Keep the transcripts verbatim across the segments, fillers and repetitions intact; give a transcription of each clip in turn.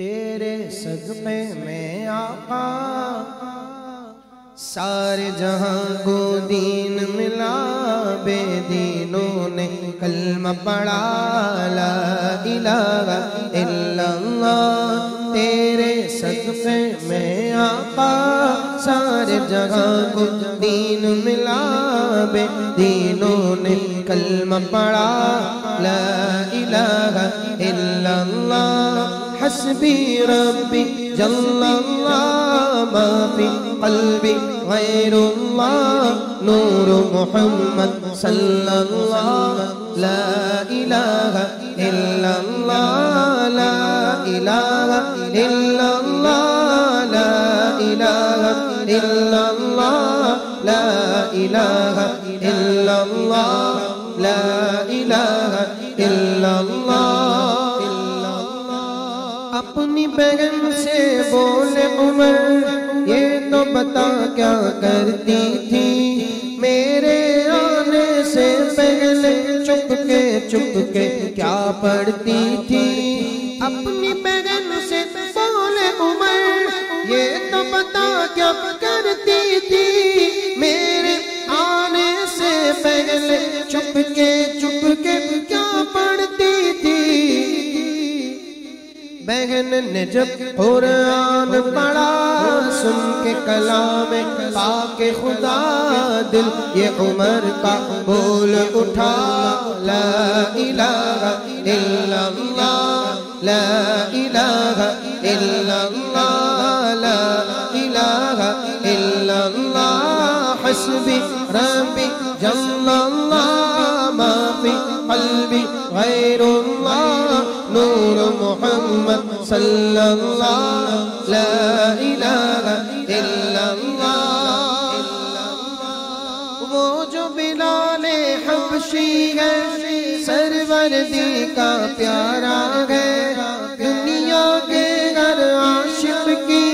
تیرے صدقے میں آقا سارے جہاں کو دین ملا، بے دینوں نے کلمہ پڑھا لا الہ الا اللہ۔ تیرے صدقے میں آقا سارے جہاں کو دین ملا، بے دینوں نے کلمہ پڑھا لا الہ الا اللہ۔ حسبي ربي جل الله، ما في قلبي غير الله، نور محمد صلى الله، لا إله إلا الله، لا إله إلا الله، لا إله إلا الله، لا إله إلا الله، لا إله إلا الله۔ اپنی بہن سے بولے عمر یہ تو بتا کیا کرتی تھی، میرے آنے سے پہلے چپ کے چپ کے کیا پڑھتی تھی۔ اپنی بہن سے بولے عمر یہ تو بتا کیا کرتی تھی، میرے آنے سے پہلے چپ کے چپ کے کیا پڑھتی تھی۔ بہن نے جب قرآن پڑھا سن کے کلام پاک خدا، دل یہ عمر کا بول اٹھا لا الہ الا اللہ، لا الہ الا اللہ، لا الہ الا اللہ۔ حسبی ربی جل اللہ، ما فی قلبی غیر اللہ، نور محمد صلی اللہ، لا الہ الا اللہ۔ وہ جو بلال حبشی ہے سرور دی کا پیارا ہے، دنیا کے ہر عاشق کی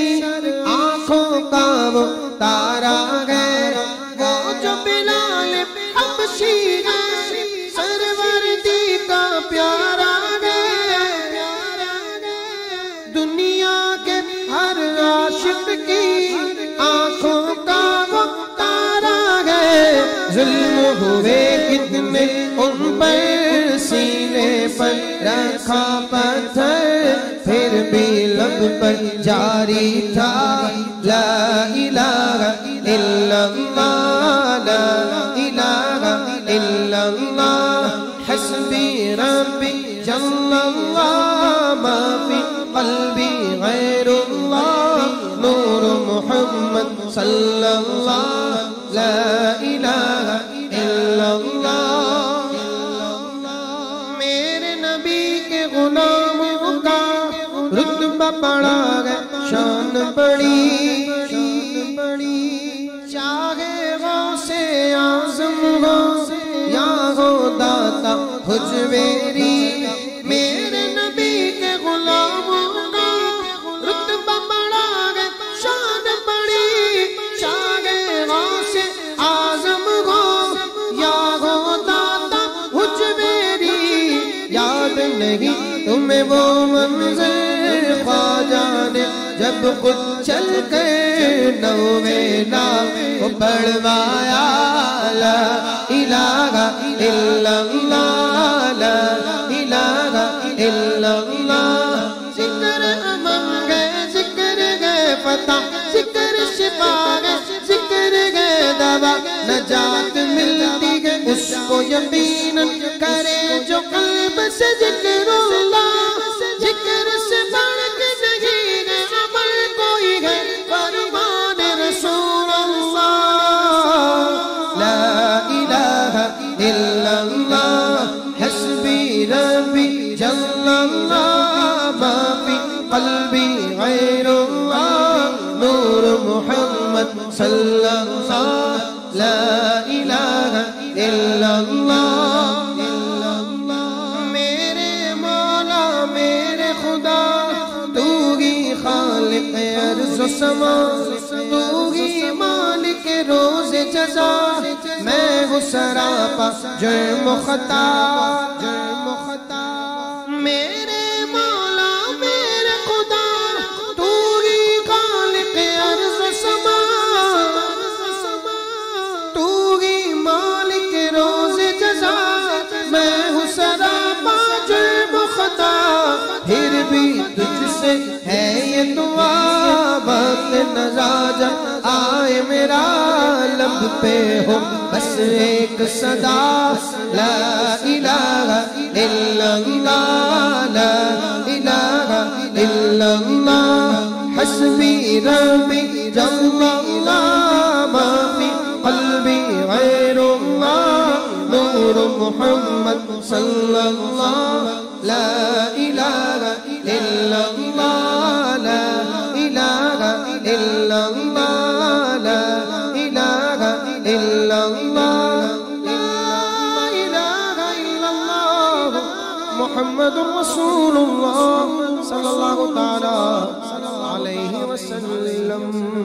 آنکھوں کا وہ تارا ہے۔ وہ جو بلال حبشی ہے سرور دی کا پیارا ہے، دنیا کے ہر عاشق کی آنکھوں کا وہ تارا ہے۔ ظلم ہوئے کتنے ان پر، سینے پر رکھا پتھر پھر بھی لب پر جاری تھا لا الہ الا اللہ، لا الہ الا اللہ۔ حسبی ربی جل اللہ، ما فی قلبي غير الله، نور محمد صلى الله، لا إله إلا الله۔ میرے نبی کے غلاموں کا رتبہ بڑا ہے شان بڑی، چاہے غوث اعظم ہو یا ہو داتا حجویری، میرے نبی کے غلام تمہیں وہ منظر خواجہ نے جب خود چل کے نوے نام کو پڑھوایا لا الہ الا اللہ، لا الہ الا اللہ۔ ذکر امم گئے ذکر گئے فتح، ذکر شفا گئے ذکر گئے دوا، نجات ملتی ہے اس کو یقین کرے جو قلب سے ذکر اللہ۔ ذکر سے بڑھ کے نہیں ہے عمل کوئی ہے فرمان رسول اللہ، لا الہ الا اللہ۔ حسبی ربی جل اللہ، ما فی قلبی غیر اللہ، نور محمد صلی اللہ، لا الہ الا اللہ۔ میرے مولا میرے خدا تو ہی خالق عرض و سما، تو ہی مالک روز جزا، میں ہوں سراپا جرم و خطا۔ میرے مولا میرے خدا से है ये दुआ बंद न राजा आए मेरा लब पे हो बस एक सदा ला इलाहा इल्लल्लाह ला इलाहा इल्लल्लाह हस्बी रब्बी محمد صلى الله لا إله إلا الله لا إله إلا الله لا إله إلا الله لا إله إلا الله محمد رسول الله صلى الله تعالى عليه وسلم.